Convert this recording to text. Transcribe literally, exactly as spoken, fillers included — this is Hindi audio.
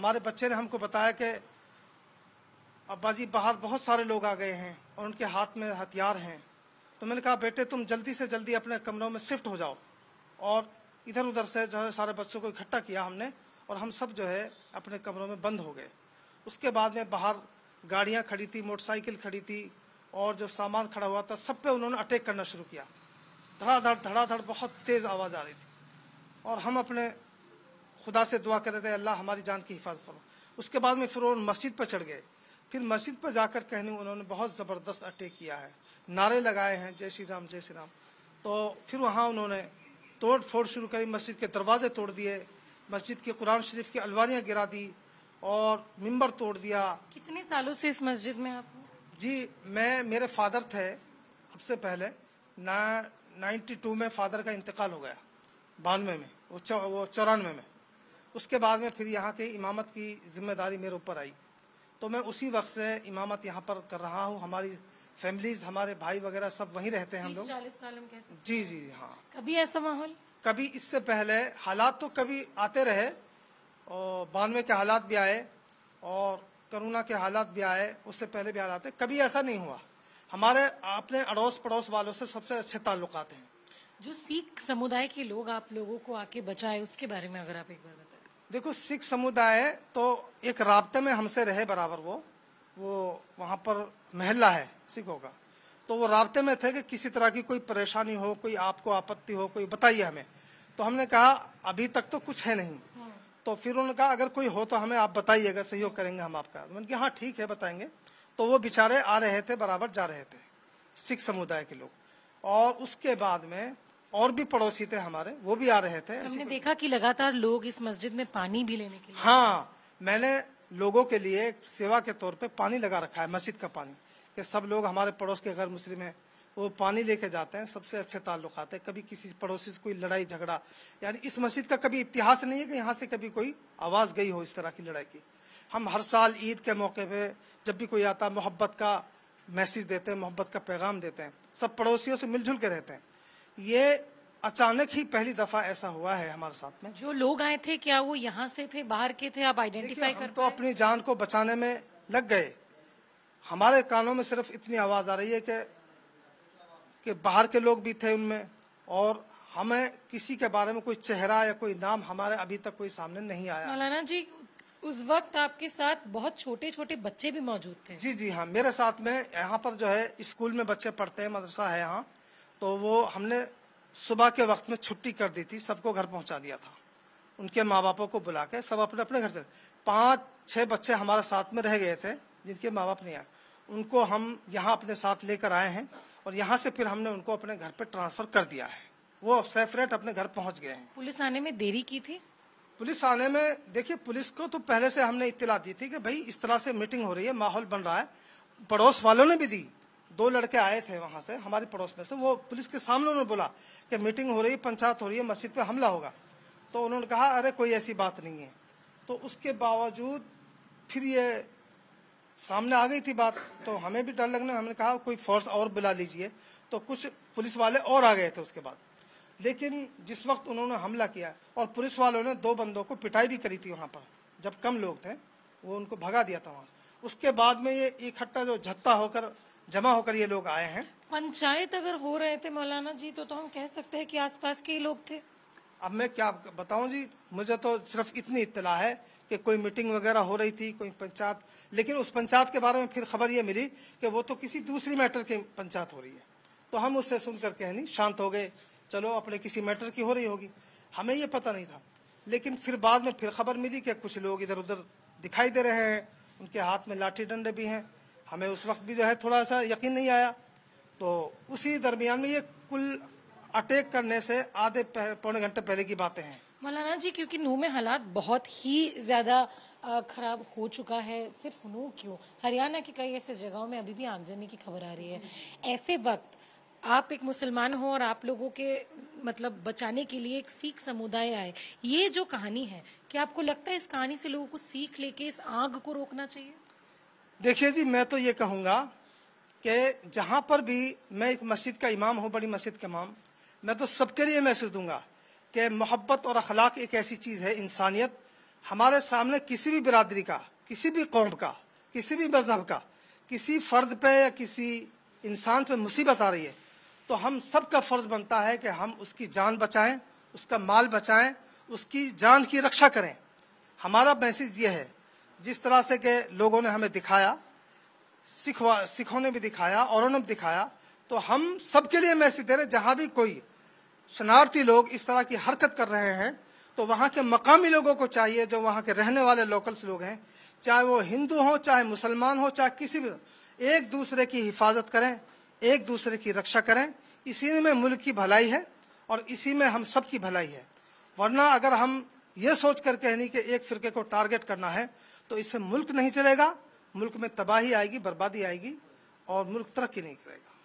हमारे बच्चे ने हमको बताया कि अब्बा जी बाहर बहुत सारे लोग आ गए हैं और उनके हाथ में हथियार हैं। तो मैंने कहा बेटे तुम जल्दी से जल्दी अपने कमरों में शिफ्ट हो जाओ। और इधर उधर से जो है सारे बच्चों को इकट्ठा किया हमने और हम सब जो है अपने कमरों में बंद हो गए। उसके बाद में बाहर गाड़ियां खड़ी थी, मोटरसाइकिल खड़ी थी और जो सामान खड़ा हुआ था सब पे उन्होंने अटैक करना शुरू किया। धड़ाधड़ धड़ाधड़ बहुत तेज़ आवाज़ आ रही थी और हम अपने खुदा से दुआ कर रहे थे, अल्लाह हमारी जान की हिफाजत फरमा। उसके बाद में फिर उन्होंने मस्जिद पर चढ़ गए। फिर मस्जिद पर जाकर कहने उन्होंने बहुत ज़बरदस्त अटैक किया है, नारे लगाए हैं जय श्री राम जय श्री राम। तो फिर वहाँ उन्होंने तोड़ फोड़ शुरू करी, मस्जिद के दरवाजे तोड़ दिए, मस्जिद के कुरान शरीफ की अलवारियाँ गिरा दी और मिंबर तोड़ दिया। कितने सालों से इस मस्जिद में आप? जी मैं, मेरे फादर थे अब से पहले, नाइन्टी टू में फादर का इंतकाल हो गया, बानवे में, वो चौरानवे में। उसके बाद में फिर यहाँ के इमामत की जिम्मेदारी मेरे ऊपर आई तो मैं उसी वक्त से इमामत यहाँ पर कर रहा हूँ। हमारी फैमिलीज, हमारे भाई वगैरह सब वहीं रहते हैं हम लोग। जी जी हाँ। कभी ऐसा माहौल? कभी इससे पहले हालात तो कभी आते रहे और बानवे के हालात भी आए और कोरोना के हालात भी आए, उससे पहले भी हालात आए, कभी ऐसा नहीं हुआ। हमारे अपने अड़ोस पड़ोस वालों से सबसे अच्छे ताल्लुकात हैं। जो सिख समुदाय के लोग आप लोगों को आके बचाए उसके बारे में अगर आप एक बार बताएं। देखो सिख समुदाय तो एक राब्ते में हमसे रहे बराबर, वो वो वहाँ पर महल्ला है सिखों का, तो वो राब्ते में थे कि किसी तरह की कोई परेशानी हो, कोई आपको आपत्ति हो, कोई बताइए हमें। तो हमने कहा अभी तक तो कुछ है नहीं। तो फिर उन्होंने कहा अगर कोई हो तो हमें आप बताइएगा, सहयोग करेंगे हम आपका। मैंने कहा हाँ ठीक है बताएंगे। तो वो बेचारे आ रहे थे बराबर जा रहे थे सिख समुदाय के लोग। और उसके बाद में और भी पड़ोसी थे हमारे, वो भी आ रहे थे। हमने देखा कि लगातार लोग इस मस्जिद में पानी भी लेने के लिए। हाँ, मैंने लोगों के लिए सेवा के तौर पर पानी लगा रखा है, मस्जिद का पानी, कि सब लोग हमारे पड़ोस के गैर मुस्लिम हैं वो पानी लेके जाते हैं, सबसे अच्छे ताल्लुकात हैं। कभी किसी पड़ोसी से कोई लड़ाई झगड़ा, यानी इस मस्जिद का कभी इतिहास नहीं है कि यहाँ से कभी कोई आवाज़ गई हो इस तरह की लड़ाई की। हम हर साल ईद के मौके पे जब भी कोई आता है मोहब्बत का मैसेज देते हैं, मोहब्बत का पैगाम देते हैं, सब पड़ोसियों से मिलजुल के रहते हैं। ये अचानक ही पहली दफ़ा ऐसा हुआ है हमारे साथ में। जो लोग आए थे क्या वो यहाँ से थे, बाहर के थे, आप आइडेंटिफाई कर? तो अपनी जान को बचाने में लग गए। हमारे कानों में सिर्फ इतनी आवाज़ आ रही है कि कि बाहर के लोग भी थे उनमें, और हमें किसी के बारे में कोई चेहरा या कोई नाम हमारे अभी तक कोई सामने नहीं आया। मौलाना जी उस वक्त आपके साथ बहुत छोटे छोटे बच्चे भी मौजूद थे? जी जी हाँ, मेरे साथ में यहाँ पर जो है स्कूल में बच्चे पढ़ते हैं, मदरसा है यहाँ, तो वो हमने सुबह के वक्त में छुट्टी कर दी थी, सबको घर पहुँचा दिया था, उनके माँ बापों को बुला के सब अपने अपने घर से। पाँच छः बच्चे हमारे साथ में रह गए थे जिनके माँ बाप नहीं आए, उनको हम यहाँ अपने साथ लेकर आए हैं और यहाँ से फिर हमने उनको अपने घर पे ट्रांसफर कर दिया है, वो सेफरेट अपने घर पहुँच गए हैं। पुलिस आने में देरी की थी? पुलिस आने में देखिए पुलिस को तो पहले से हमने इत्तला दी थी कि भाई इस तरह से मीटिंग हो रही है, माहौल बन रहा है, पड़ोस वालों ने भी दी। दो लड़के आए थे वहाँ से हमारे पड़ोस में से, वो पुलिस के सामने उन्होंने बोला कि मीटिंग हो रही है, पंचायत हो रही है, मस्जिद पर हमला होगा। तो उन्होंने कहा अरे कोई ऐसी बात नहीं है। तो उसके बावजूद फिर ये सामने आ गई थी बात, तो हमें भी डर लगने, हमने कहा कोई फोर्स और बुला लीजिए। तो कुछ पुलिस वाले और आ गए थे उसके बाद, लेकिन जिस वक्त उन्होंने हमला किया और पुलिस वालों ने दो बंदों को पिटाई भी करी थी वहाँ पर, जब कम लोग थे वो उनको भगा दिया था वहाँ। उसके बाद में ये इकट्ठा जो झत्ता होकर जमा होकर ये लोग आए हैं। पंचायत अगर हो रहे थे मौलाना जी तो, तो हम कह सकते हैं कि आसपास के ही लोग थे? अब मैं क्या बताऊं जी, मुझे तो सिर्फ इतनी इत्तला है कि कोई मीटिंग वगैरह हो रही थी, कोई पंचायत, लेकिन उस पंचायत के बारे में फिर खबर ये मिली कि वो तो किसी दूसरी मैटर की पंचायत हो रही है। तो हम उससे सुनकर के नहीं शांत हो गए, चलो अपने किसी मैटर की हो रही होगी, हमें ये पता नहीं था। लेकिन फिर बाद में फिर खबर मिली कि कुछ लोग इधर उधर दिखाई दे रहे हैं, उनके हाथ में लाठी डंडे भी हैं। हमें उस वक्त भी जो है थोड़ा सा यकीन नहीं आया। तो उसी दरमियान में ये कुल अटैक करने से आधे पौने घंटे पहले की बातें हैं। मौलाना जी क्योंकि नूह में हालात बहुत ही ज्यादा खराब हो चुका है, सिर्फ नूह क्यों, हरियाणा की कई ऐसे जगहों में अभी भी आगजनी की खबर आ रही है। ऐसे वक्त आप एक मुसलमान हो और आप लोगों के मतलब बचाने के लिए एक सिख समुदाय आए, ये जो कहानी है क्या आपको लगता है इस कहानी से लोगों को सीख लेके इस आग को रोकना चाहिए? देखिए जी मैं तो ये कहूँगा कि जहाँ पर भी, मैं एक मस्जिद का इमाम हूँ, बड़ी मस्जिद का इमाम, मैं तो सबके लिए मैसेज दूंगा कि मोहब्बत और अखलाक एक ऐसी चीज़ है, इंसानियत हमारे सामने किसी भी बिरादरी का, किसी भी कौम का, किसी भी मजहब का, किसी फर्द पे या किसी इंसान पे मुसीबत आ रही है तो हम सब का फर्ज बनता है कि हम उसकी जान बचाएं, उसका माल बचाएं, उसकी जान की रक्षा करें। हमारा मैसेज ये है, जिस तरह से के लोगों ने हमें दिखाया, सिखवा सिखों ने भी दिखाया, औरों ने भी दिखाया, तो हम सबके लिए मैसेज दे रहे हैं जहाँ भी कोई शरणार्थी लोग इस तरह की हरकत कर रहे हैं तो वहाँ के मकामी लोगों को चाहिए, जो वहाँ के रहने वाले लोकल्स लोग हैं, चाहे वो हिंदू हो, चाहे मुसलमान हो, चाहे किसी भी, एक दूसरे की हिफाजत करें, एक दूसरे की रक्षा करें। इसी में मुल्क की भलाई है और इसी में हम सब की भलाई है। वरना अगर हम ये सोच कर कहनी कि एक फिरके को टारगेट करना है तो इससे मुल्क नहीं चलेगा, मुल्क में तबाही आएगी, बर्बादी आएगी और मुल्क तरक्की नहीं करेगा।